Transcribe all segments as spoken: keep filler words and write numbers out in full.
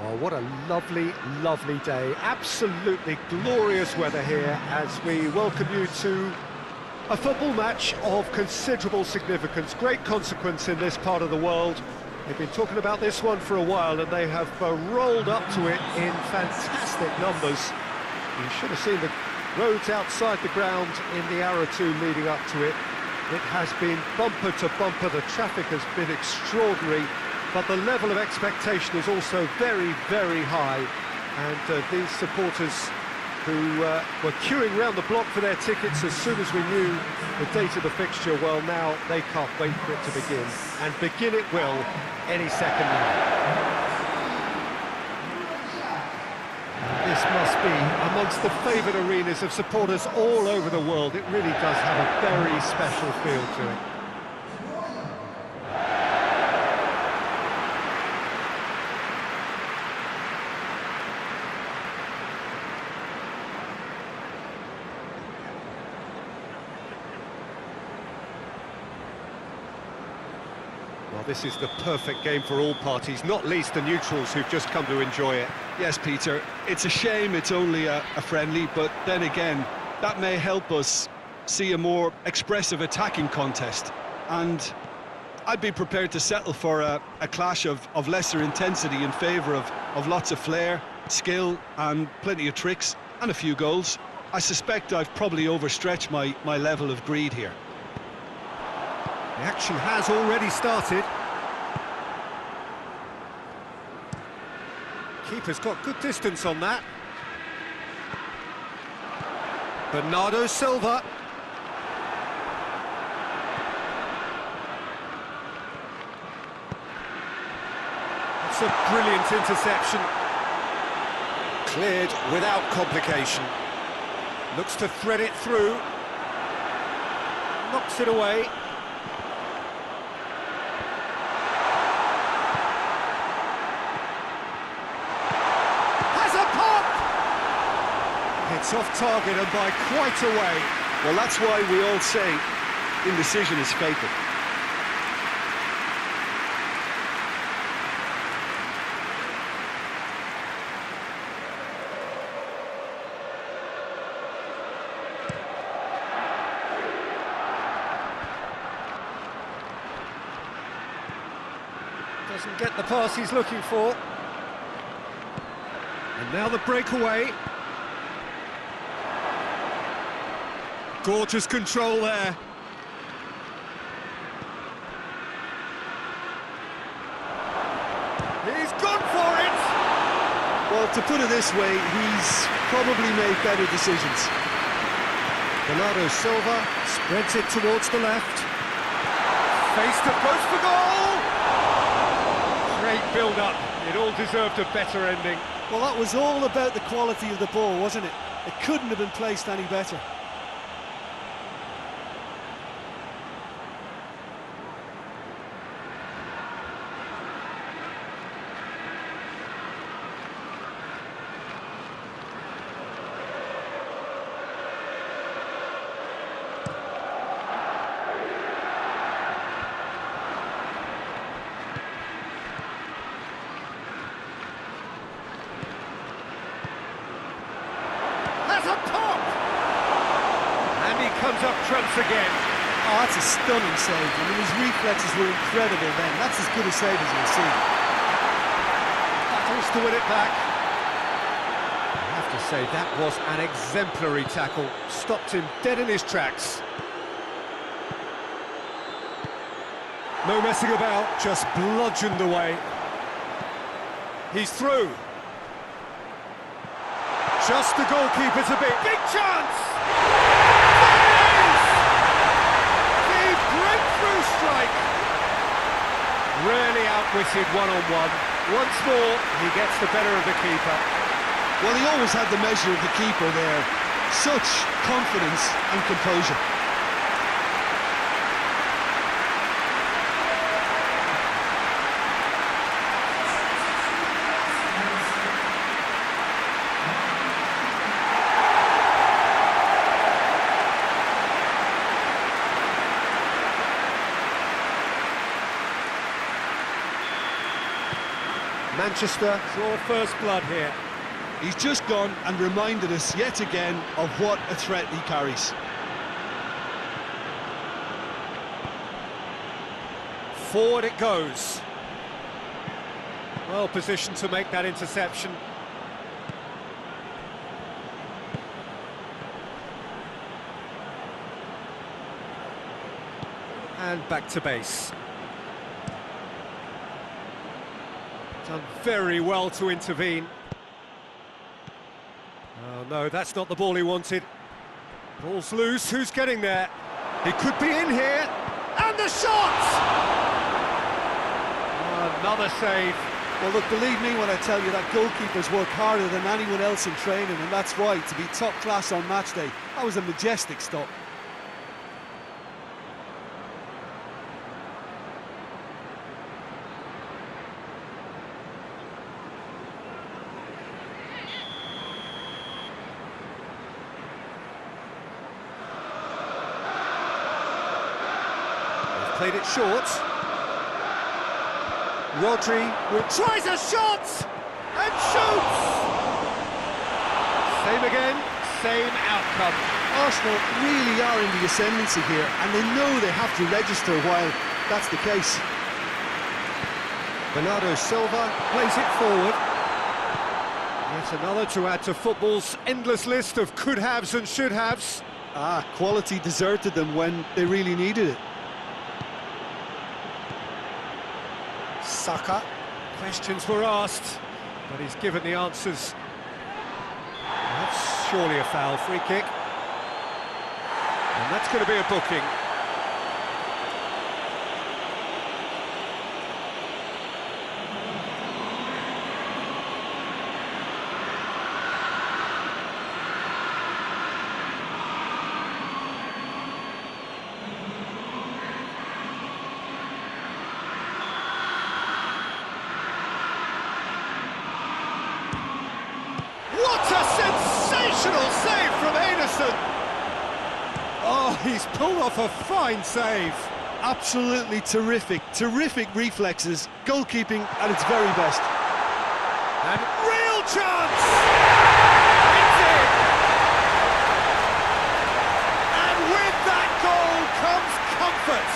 Oh, what a lovely, lovely day. Absolutely glorious weather here as we welcome you to a football match of considerable significance, great consequence in this part of the world. They've been talking about this one for a while and they have uh, rolled up to it in fantastic numbers. You should have seen the roads outside the ground in the hour or two leading up to it. It has been bumper to bumper, the traffic has been extraordinary. But the level of expectation is also very, very high. And uh, these supporters who uh, were queuing round the block for their tickets as soon as we knew the date of the fixture, well, now they can't wait for it to begin. And begin it will any second now. This must be amongst the favoured arenas of supporters all over the world. It really does have a very special feel to it. This is the perfect game for all parties, not least the neutrals who've just come to enjoy it. Yes, Peter, it's a shame it's only a, a friendly, but then again, that may help us see a more expressive attacking contest. And I'd be prepared to settle for a, a clash of, of lesser intensity in favour of, of lots of flair, skill and plenty of tricks and a few goals. I suspect I've probably overstretched my, my level of greed here. The action has already started. Keeper's got good distance on that. Bernardo Silva. That's a brilliant interception. Cleared without complication. Looks to thread it through. Knocks it away. It's off target and by quite a way. Well, that's why we all say indecision is fatal. Doesn't get the pass he's looking for. And now the breakaway. Gorgeous control there. He's gone for it! Well, to put it this way, he's probably made better decisions. Bernardo Silva spreads it towards the left. Face to post for goal! Great build-up. It all deserved a better ending. Well, that was all about the quality of the ball, wasn't it? It couldn't have been placed any better. Again. Oh, that's a stunning save. I mean, his reflexes were incredible then. That's as good a save as we've seen. Battles to win it back. I have to say, that was an exemplary tackle. Stopped him dead in his tracks. No messing about, just bludgeoned away. He's through. Just the goalkeeper to beat. Big chance! Strike. Rarely outwitted one-on-one. Once more, he gets the better of the keeper. Well, he always had the measure of the keeper there. Such confidence and composure. Manchester draw first blood here. He's just gone and reminded us yet again of what a threat he carries. Forward it goes. Well positioned to make that interception. And back to base. Done very well to intervene. Oh no, that's not the ball he wanted. Ball's loose, who's getting there? He could be in here, and the shot! Another save. Well look, believe me when I tell you that goalkeepers work harder than anyone else in training, and that's why, to be top class on match day, that was a majestic stop. Played it short. Rodri tries a shot and shoots. Same again, same outcome. Arsenal really are in the ascendancy here, and they know they have to register while that's the case. Bernardo Silva plays it forward. Yet another to add to football's endless list of could-haves and should-haves. Ah, quality deserted them when they really needed it. Saka. Questions were asked, but he's given the answers. That's surely a foul. Free kick. And that's going to be a booking. Save from Henderson. Oh, he's pulled off a fine save. Absolutely terrific, terrific reflexes, goalkeeping at its very best. And real chance! It's in! And with that goal comes comfort.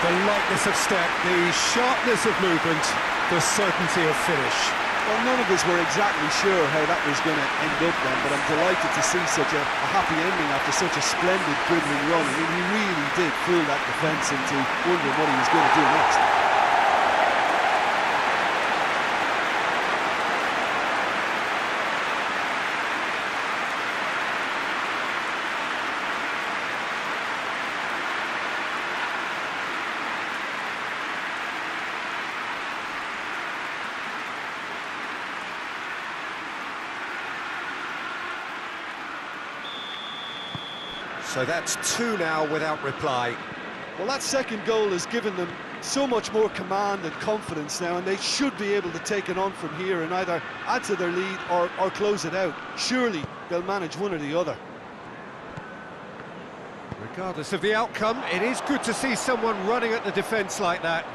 The lightness of step, the sharpness of movement, the certainty of finish. Well, none of us were exactly sure how that was going to end up then, but I'm delighted to see such a, a happy ending after such a splendid dribbling run. I mean, he really did fool that defence into wondering what he was going to do next. So that's two now without reply. Well, that second goal has given them so much more command and confidence now, and they should be able to take it on from here and either add to their lead or, or close it out. Surely they'll manage one or the other. Regardless of the outcome, it is good to see someone running at the defence like that.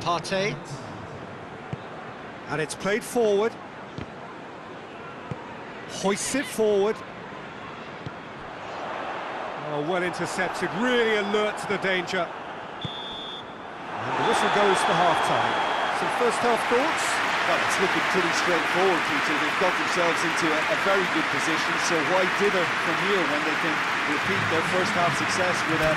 Partey. And it's played forward. Hoists it forward. Oh, well intercepted. Really alert to the danger. And the whistle goes for half-time. Some first-half thoughts? Well, it's looking pretty straightforward, Peter. They've got themselves into a, a very good position, so why dither from here when they can repeat their first-half success with a,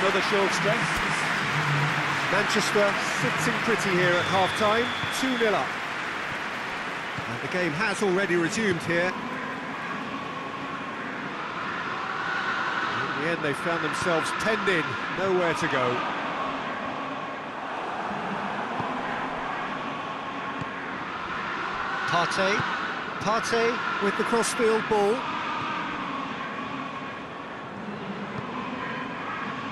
another show of strength? Manchester sitting pretty here at half-time, two nil up. And the game has already resumed here. In the end, they found themselves penned in, nowhere to go. Partey, Partey with the cross-field ball.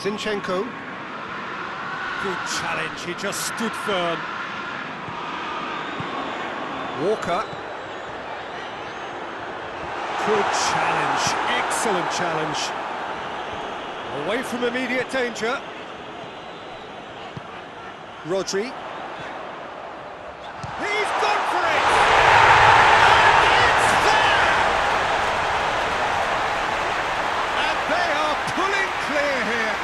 Zinchenko. Good challenge, he just stood firm. Walker. Good challenge, excellent challenge. Away from immediate danger. Rodri. He's gone for it! And it's there! And they are pulling clear here.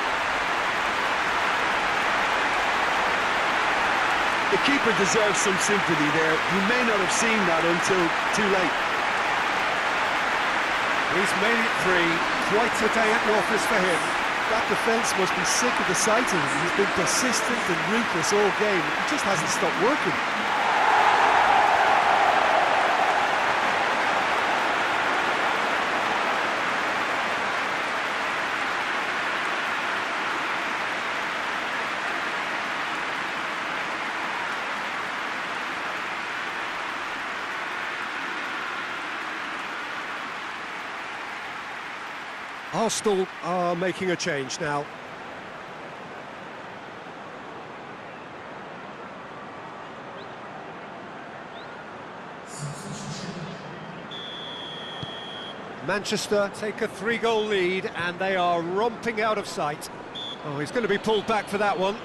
The keeper deserves some sympathy there. You may not have seen that until too late. He's made it three, quite a day at the office for him. That defence must be sick of the sight of him. He's been persistent and ruthless all game. He just hasn't stopped working. Arsenal are making a change now. Manchester take a three-goal lead and they are romping out of sight. Oh, he's going to be pulled back for that one.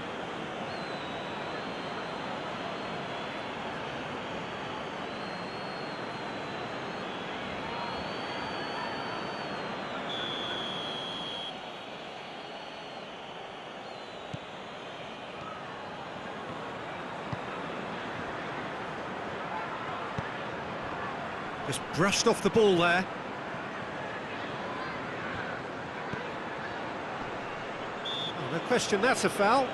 Just brushed off the ball there. Oh, no question, that's a foul.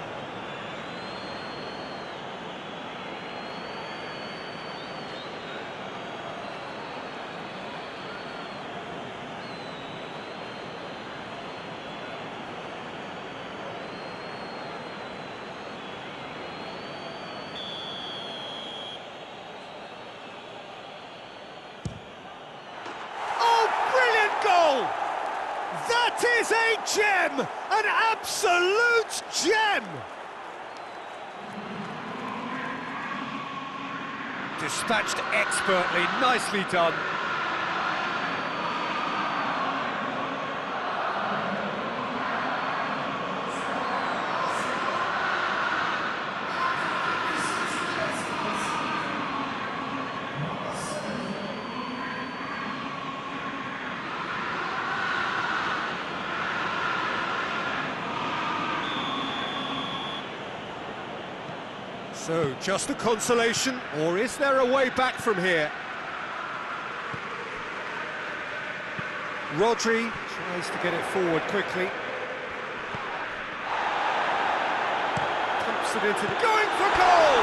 That is a gem! An absolute gem! Dispatched expertly, nicely done. So, just a consolation, or is there a way back from here? Rodri tries to get it forward quickly. Pumps it into the... Going for goal!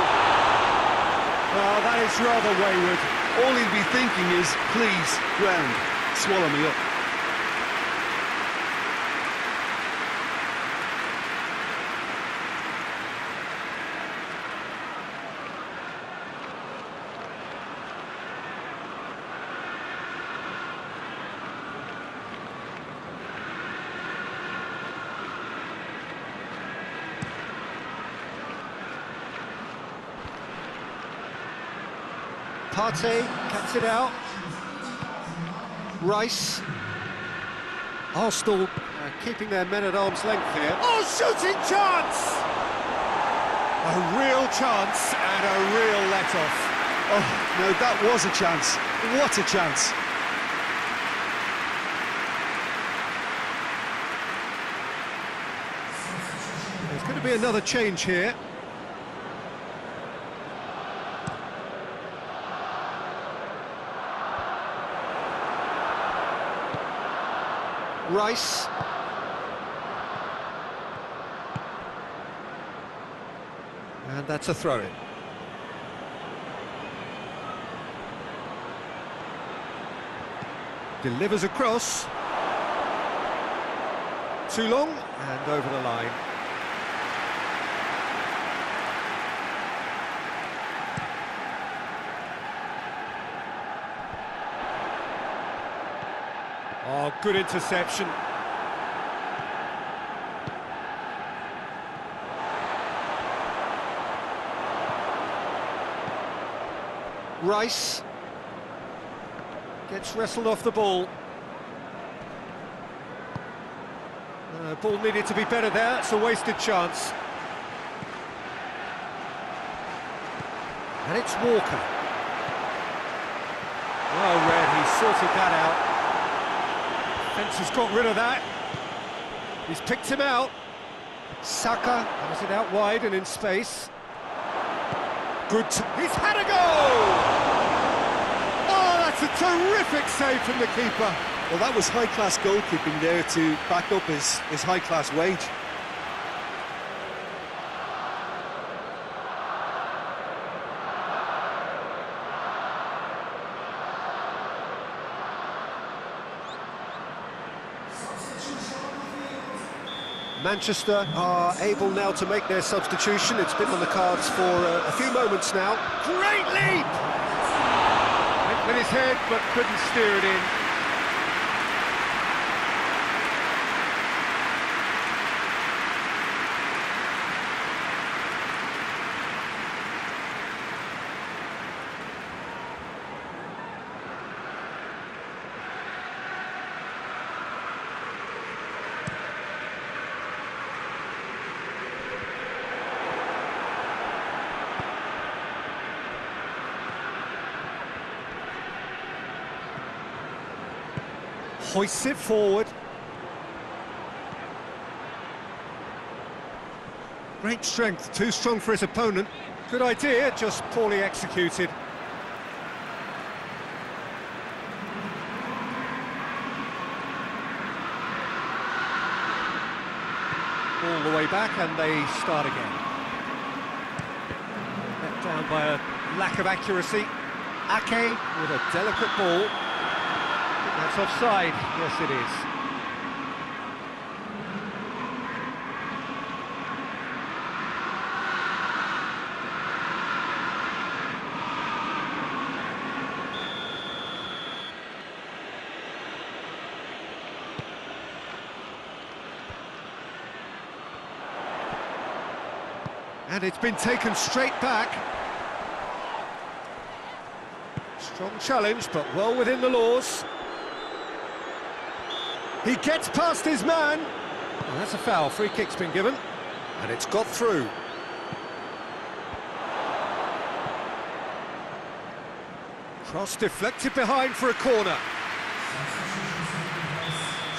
Well, that is rather wayward. All he'd be thinking is, please, ground, swallow me up. Partey cuts it out. Rice. Arsenal uh, keeping their men at arm's length here. Oh, shooting chance! A real chance and a real let-off. Oh, no, that was a chance. What a chance. There's going to be another change here. Rice. And that's a throw-in. Delivers a cross. Too long and over the line. Oh, good interception. Rice. Gets wrestled off the ball. Uh, ball needed to be better there, it's a wasted chance. And it's Walker. Well read, he sorted that out. Fence has got rid of that. He's picked him out. Saka has it out wide and in space. Good. He's had a goal! Oh, that's a terrific save from the keeper. Well, that was high-class goalkeeping there to back up his, his high-class wage. Manchester are able now to make their substitution. It's been on the cards for uh, a few moments now. Great leap! Went with his head, but couldn't steer it in. Hoists it forward. Great strength, too strong for his opponent. Good idea, just poorly executed. All the way back, and they start again. Let down by a lack of accuracy. Ake with a delicate ball. That's offside, yes it is. And it's been taken straight back. Strong challenge, but well within the laws. He gets past his man. Oh, that's a foul. Free kick's been given. And it's got through. Cross deflected behind for a corner.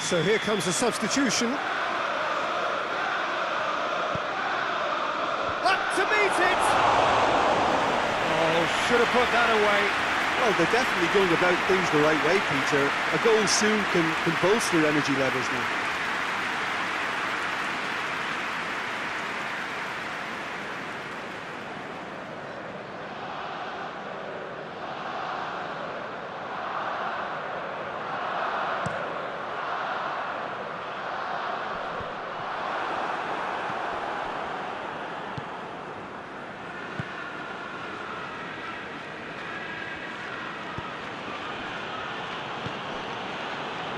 So here comes the substitution. Up to meet it! Oh, should have put that away. Well, they're definitely going about things the right way, Peter. A goal soon can, can bolster energy levels now.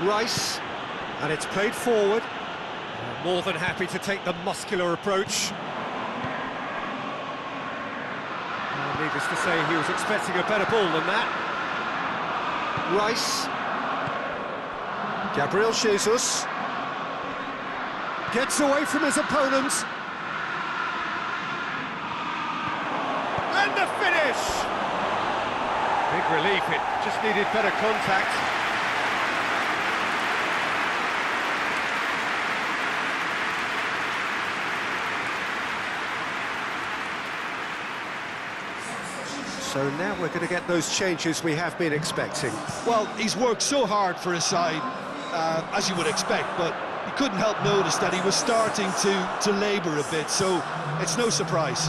Rice, and it's played forward. More than happy to take the muscular approach. Well, needless to say, he was expecting a better ball than that. Rice. Gabriel Jesus. Gets away from his opponent. And the finish! Big relief, it just needed better contact. So now we're going to get those changes we have been expecting. Well, he's worked so hard for his side, uh, as you would expect, but you couldn't help notice that he was starting to, to labour a bit, so it's no surprise.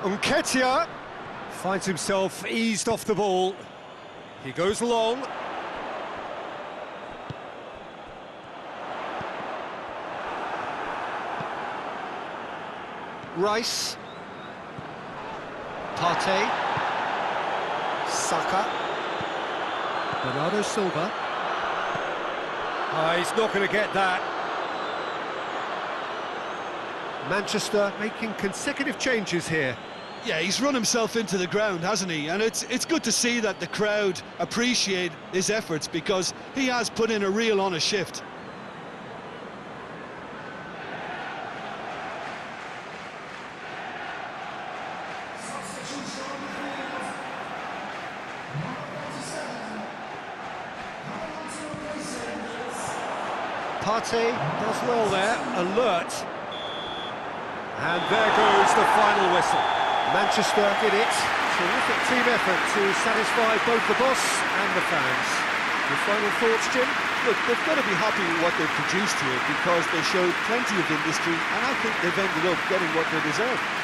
Nketiah finds himself eased off the ball. He goes long. Rice. Partey, Saka, Bernardo Silva. Oh, he's not going to get that. Manchester making consecutive changes here. Yeah, he's run himself into the ground, hasn't he? And it's it's good to see that the crowd appreciate his efforts, because he has put in a real honest shift. Partey does well there, alert. And there goes the final whistle. Manchester did it. Terrific team effort to satisfy both the boss and the fans. Your final thoughts, Jim? Look, they've got to be happy with what they've produced here, because they showed plenty of industry, and I think they've ended up getting what they deserve.